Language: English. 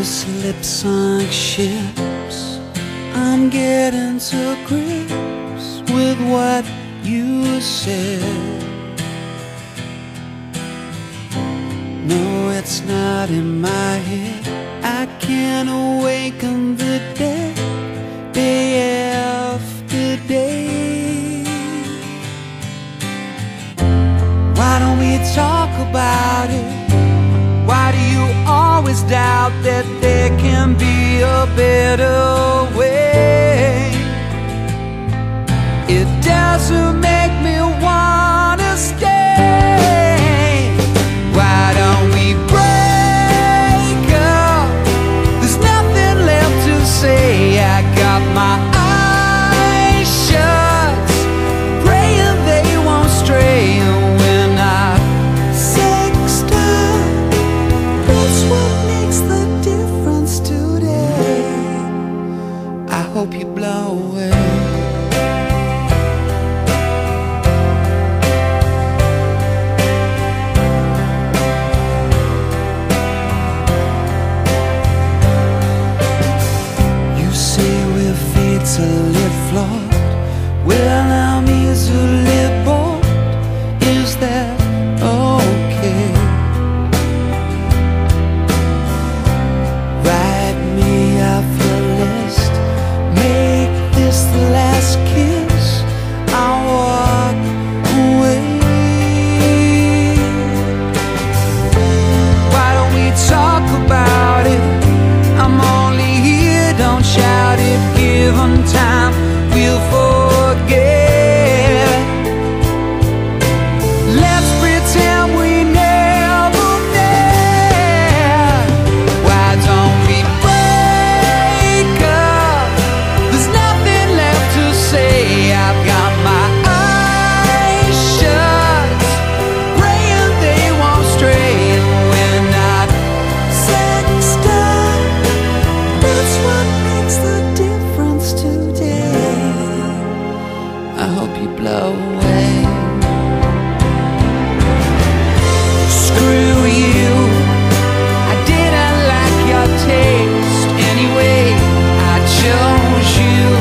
Loose lips on ships. I'm getting to grips with what you said. No, it's not in my head. I can't awaken the dead day after day. Why don't we talk about it? Why do you always doubt that there can be a better way? It doesn't make me wanna stay. Why don't we break up? There's nothing left to say. I got my eyes shut, praying they won't stray. Hope you blow away. You say we're fatally flawed. Well, I'm easily bored. Is that okay? Write me off your list. Make this the last kiss. I'll walk away. Why don't we talk about it? I'm only here, don't shout it. Give 'em time, we'll forget. Let's pretend we never met. Why don't we break up? Say I've got my eyes shut, praying they won't stray. And we're not sexed up. That's what makes the difference today. I hope you blow away. Screw you, I didn't like your taste anyway. I chose you.